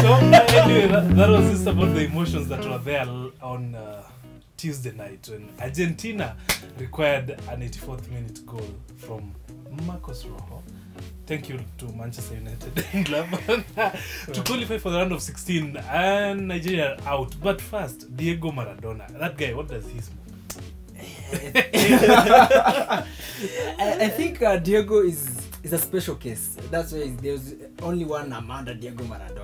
So anyway, that was just about the emotions that were there on Tuesday night when Argentina required an 84th minute goal from Marcos Rojo. Thank you to Manchester United to qualify for the round of 16 and Nigeria out. But first, Diego Maradona. That guy, what does he smoke? I think Diego is a special case. That's why there's only one Amanda Diego Maradona.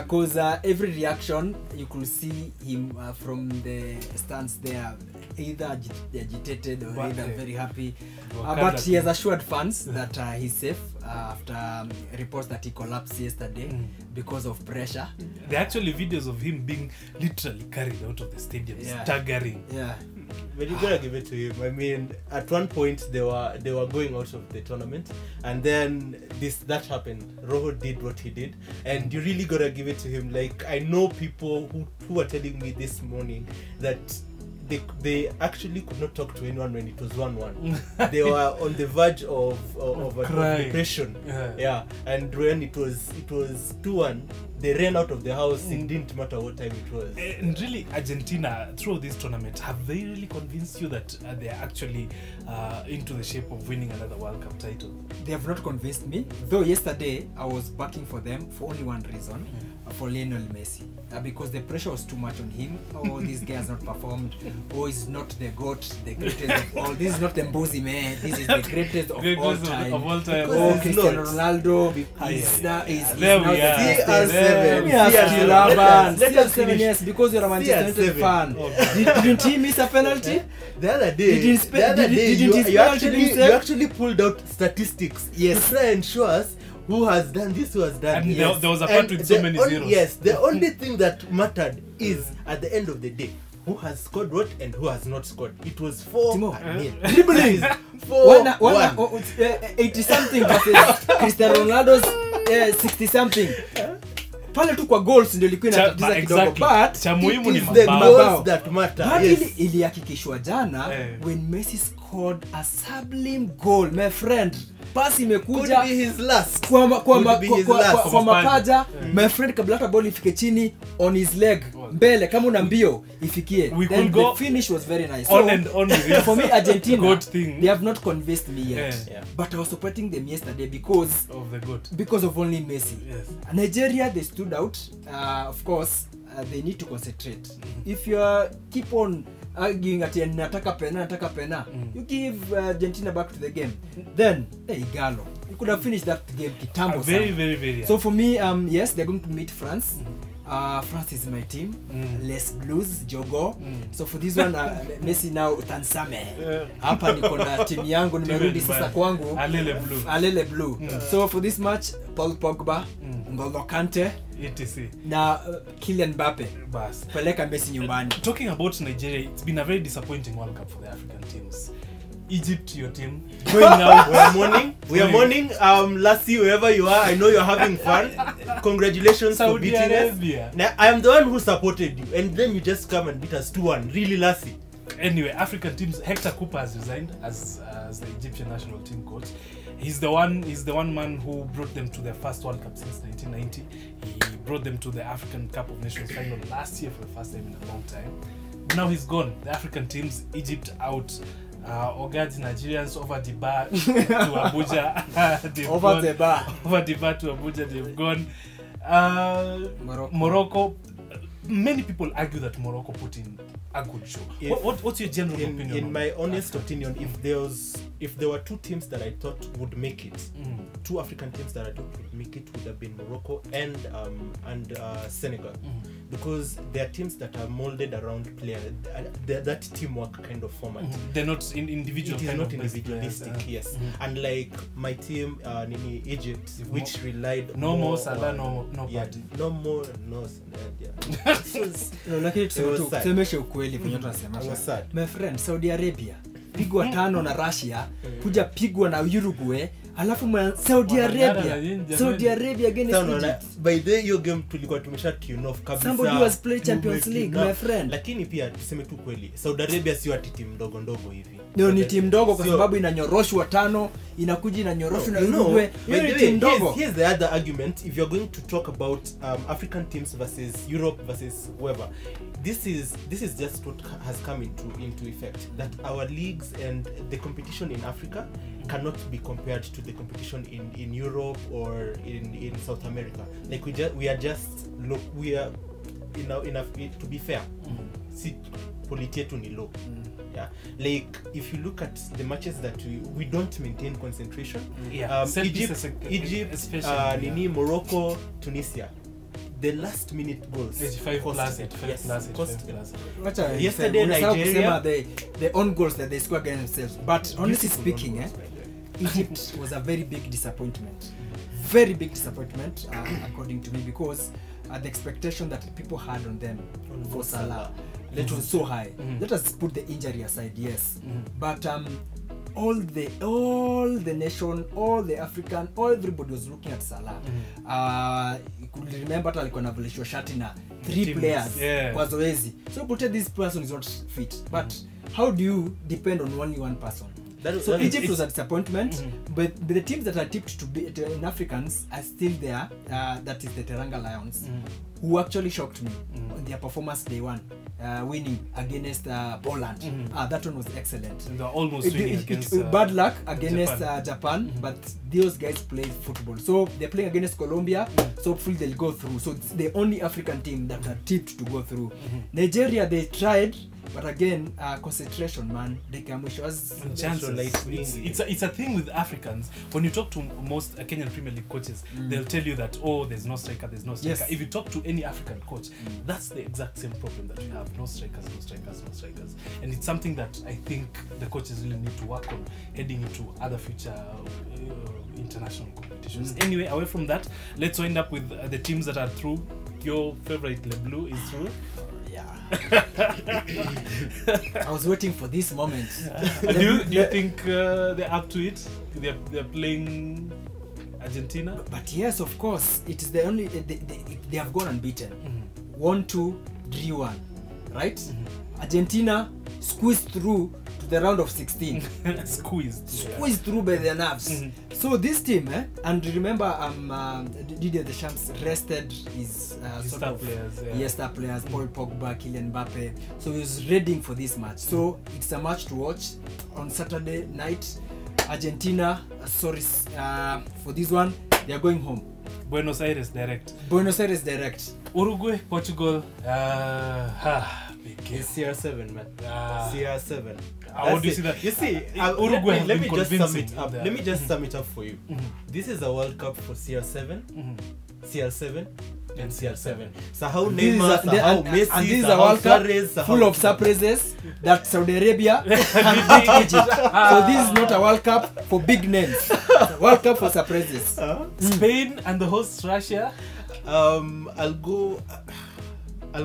Because every reaction, you could see him from the stands there, either agitated or either very happy. But he has assured fans that he's safe after reports that he collapsed yesterday because of pressure. Yeah. There are actually videos of him being literally carried out of the stadium, staggering. Yeah. But you gotta give it to him. I mean, at one point they were going out of the tournament, and then that happened. Rojo did what he did, and you really gotta give it to him. Like, I know people who were telling me this morning that they actually could not talk to anyone when it was 1-1. They were on the verge of depression. Yeah. And when it was 2-1, they ran out of the house. It didn't matter what time it was. And really, Argentina, through this tournament, have they really convinced you that they are actually into the shape of winning another World Cup title? They have not convinced me. Though yesterday, I was backing for them for only one reason. For Lionel Messi, because the pressure was too much on him. Oh, this guy has not performed. Oh, he's not the GOAT, the greatest of all. This is not the Mbozi man. This is the greatest of all time. Oh, Cristiano Ronaldo. He's now CR7. Yes, because you're a Manchester United fan. Okay. Didn't he miss a penalty? The other day, you actually pulled out statistics to try and show us who has done this, who has done this. There was a part with so many zeros. Yes, the only thing that mattered is, at the end of the day, who has scored what and who has not scored. It was 4-0. Dribblings! 4-1. 80-something versus Cristiano Ronaldo's 60-something. Pale tu kwa goals ndio ilikuwa inatatiza kidogo, but cha muhimu ni goals that matter. Yes. Ilihakikishwa jana when Messi scored a sublime goal, my friend. Pasi imekuja kwa mapaja, my friend, kabla hata ball ifike chini on his leg mbele kama una mbio ifikie. Then the finish was very nice. So, on for me, Argentina, they have not convinced me yet. But I was supporting them yesterday because of the goat. Because of only Messi. Yes. Nigeria, they stood out. Of course, they need to concentrate. If you keep on arguing at nataka pena, you give Argentina back to the game. Then, hey, Igalo, you could have finished that game kitambo. Very, very. So for me, yes, they're going to meet France. France is my team. Les Blues, Jogo. So for this one, Messi now utansame. Hapa niko na team yangu, nimerudi sasa kwangu. Alele Blue. So for this match, Paul Pogba, N'Golo Kante, etc. Now, Kylian Mbappe. Peleka Messi nyumbani. Talking about Nigeria, it's been a very disappointing World Cup for the African teams. Egypt, your team, going out. We are mourning. Lassie, wherever you are, I know you're having fun. Congratulations for beating us. Now, I am the one who supported you, and then you just come and beat us 2-1. Really, Lassie. Anyway, African teams. Héctor Cúper has resigned as the Egyptian national team coach. He's the one man who brought them to their first World Cup since 1990. He brought them to the African Cup of Nations final last year for the first time in a long time. Now he's gone. The African teams, Egypt out. Ogads Nigerians over the bar to Abuja. They've gone. Morocco. Many people argue that Morocco put in a good show. What's your general opinion? In my honest opinion, if there were two teams that I thought would make it, two African teams that I thought would make it would have been Morocco and Senegal, because they are teams that are molded around player that teamwork kind of format. They're not individual. It is not individualistic. Yes, unlike my team, Egypt, which relied no more Salah. No, lakini tusemeshe ukweli kwenye tunasemesha. My friend, Saudi Arabia pigwa 5 na Russia, kuja pigwa na Uruguay, Alafu Saudi Arabia. Saudi Arabia again is Egypt. By the hiyo game tulikuwa tumeshakion off kabisa. Somebody was play Champions League, my friend. Lakini pia tuseme tu kweli, Saudi Arabia sio ati timu ndogo ndogo hivi. Ndio ni timu ndogo kwa sababu inanyoroshwa tano, inakuja inanyoroshwa na Uruguay. Ni timu ndogo. Here's the other argument if you're going to talk about African teams versus Europe versus whoever. This is just what has come into effect, that our leagues and the competition in Africa cannot be compared to the competition in Europe or in South America. Like to be fair, quality yetu ni low. Yeah. Like if you look at the matches that we don't maintain concentration. Yeah. Egypt especially, Morocco, Tunisia. The last minute goals. 85 plus. Yesterday Nigeria, the own goals that they scored against themselves. But honestly speaking, Egypt was a very big disappointment. Very big disappointment, according to me, because the expectation that people had on them for Salah, that was so high. Let us put the injury aside, yes. But all the nation, all the African, everybody was looking at Salah. You could remember that like when Avalishwa Shatina, three players was lazy. So you could say this person is not fit. But how do you depend on only one person? So Egypt was a disappointment, but the teams that are tipped to be in Africans are still there. That is the Teranga Lions, who actually shocked me on their performance day one, winning against Poland. That one was excellent. And they're almost winning against bad luck against Japan, but those guys play football. So they're playing against Colombia, so hopefully they'll go through. So it's the only African team that are tipped to go through. Nigeria, they tried. But again, concentration, man. They can wish us it's a thing with Africans. When you talk to most Kenyan Premier League coaches, they'll tell you that, oh, there's no striker, there's no striker. If you talk to any African coach, that's the exact same problem that we have. No strikers, no strikers, no strikers. And it's something that I think the coaches really need to work on heading into other future international competitions. Anyway, away from that, let's wind up with the teams that are through. Your favorite Le Bleu is through. I was waiting for this moment. Do you think they're up to it? They're playing Argentina. But yes, of course, it is the only they have gone unbeaten. 1-2, 3-1, right? Argentina squeezed through to the round of 16. Squeezed through by their nerves. So this team, and remember, Didier Deschamps rested his star players. Yes, star players, Paul Pogba, Kylian Mbappe. So he was readying for this match. So it's a match to watch on Saturday night. Argentina, for this one, they are going home. Buenos Aires direct. Buenos Aires direct. Uruguay, Portugal. CR7, man. CR7. How do you see that? You see, Uruguay. Let me just sum it up. Let me just sum it up for you. This is a World Cup for CR7, CR7, and CR7. So how Neymar, how Messi, and this is a World Cup full of surprises that Saudi Arabia can beat Egypt. So this is not a World Cup for big names. World Cup for surprises. Spain and the host Russia. I'll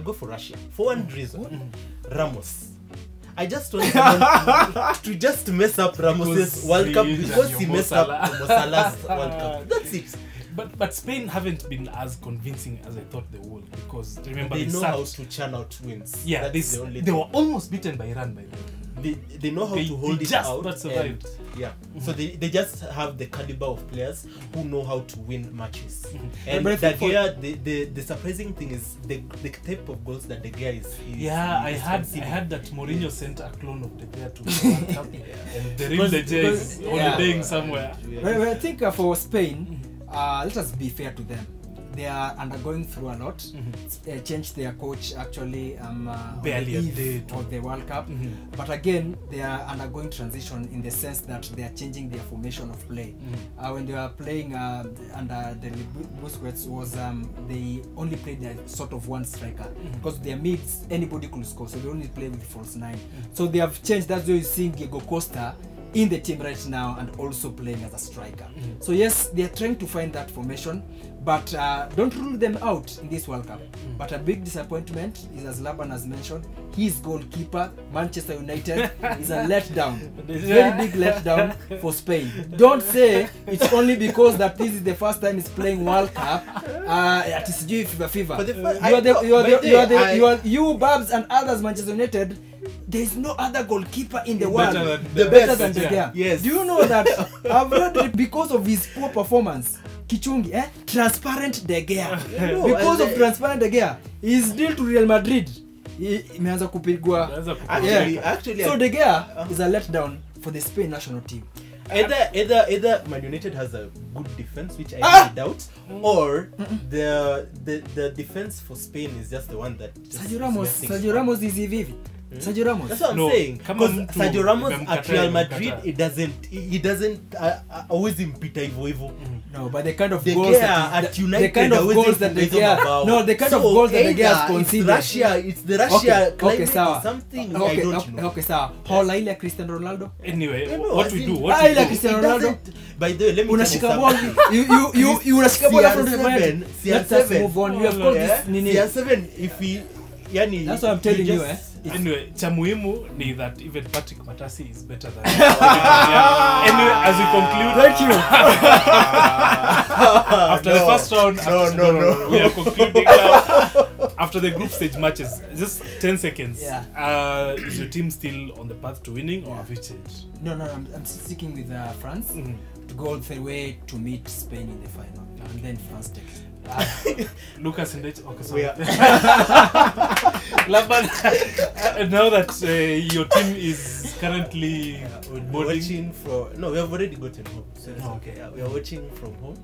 go for Russia for one reason. Ramos. I just want to just mess up Ramos's World Cup because he messed up Mo Salah's World Cup. That's it. But Spain haven't been as convincing as I thought they would, because remember they know how to churn out wins. Yeah, they were almost beaten by Iran, by the way. They know how to hold it out. Yeah. So they just have the caliber of players who know how to win matches. And De Gea, the surprising thing is the type of goals that De Gea is. I had that Mourinho sent a clone of De Gea to the World Cup. And the real De Gea is holidaying somewhere. Well, I think for Spain, let us be fair to them. They are undergoing through a lot. They changed their coach actually barely on the eve of the World Cup. But again, they are undergoing transition in the sense that they are changing their formation of play. When they were playing under the Busquets, they only played their sort of one striker, because their mids anybody could score, so they only play with false nine. So they have changed. That's why you're seeing Diego Costa in the team right now and also playing as a striker. Mm-hmm. So yes, they are trying to find that formation, but don't rule them out in this World Cup. Mm-hmm. But a big disappointment is, as Laban has mentioned, his goalkeeper, Manchester United, is a letdown. Very big letdown for Spain. Don't say it's only because that this is the first time he's playing World Cup at sijui FIFA. You, Babs, and others, Manchester United, there is no other goalkeeper in the world better than De Gea. Yes. Do you know that? I've read that because of his poor performance, Kichungi, transparent De Gea. No, because of transparent De Gea, he's deal to Real Madrid. Imeanza kupigwa. Actually, so De Gea is a letdown for the Spain national team. Either Man United has a good defense, which I really doubt, or the defense for Spain is just the one that Sergio Ramos is hivi. Sergio Ramos. That's what I'm saying. Because Sergio Ramos at Real Madrid, it doesn't always impita hivyo hivyo. No, but the kind of goals that United, the kind of goals that De Gea has conceded. It's the Russia climate or something, I don't know. Okay, sawa. How laila Cristiano Ronaldo? Anyway, what we do? Cristiano Ronaldo. By the way, let me unashika ball. You unashika ball from the man. Let's move on. You have called this nini? CR7 if he yani. That's what I'm telling you, Anyway, cha muhimu ni that even Patrick Matasi is better than Anyway, as we conclude, thank you. After the first round, we are concluding now. After the group stage matches, just 10 seconds. Yeah. Is your team still on the path to winning, or have you changed? No, I'm sticking with France to go all the way to meet Spain in the final, and then France takes. Lucas and Rich, okay, sorry. Now that your team is currently watching from, no, we have already gotten home. So it's okay. We are watching from home.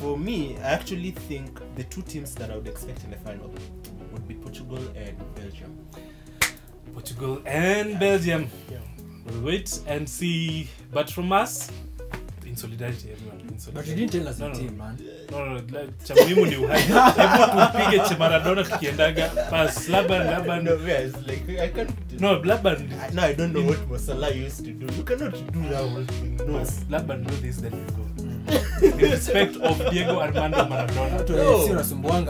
For me, I actually think the two teams that I would expect in the final would be Portugal and Belgium. Yeah. We'll wait and see. But from us, in solidarity, everyone. In solidarity. But you didn't tell us the team, man. No. Chamuimu ni uhai. Hebu tupige cha Maradona tukiendaga pass. Laban. No, guys, like, I can't. No, Laban. No, I don't know what Masala used to do. You cannot do that whole thing. No. Laban, do this, then you go. In respect of Diego Armando Maradona. No.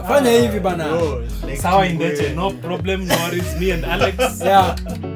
Fanya hivi bana. Sawa indete. No problem, no worries. Me and Alex. Yeah.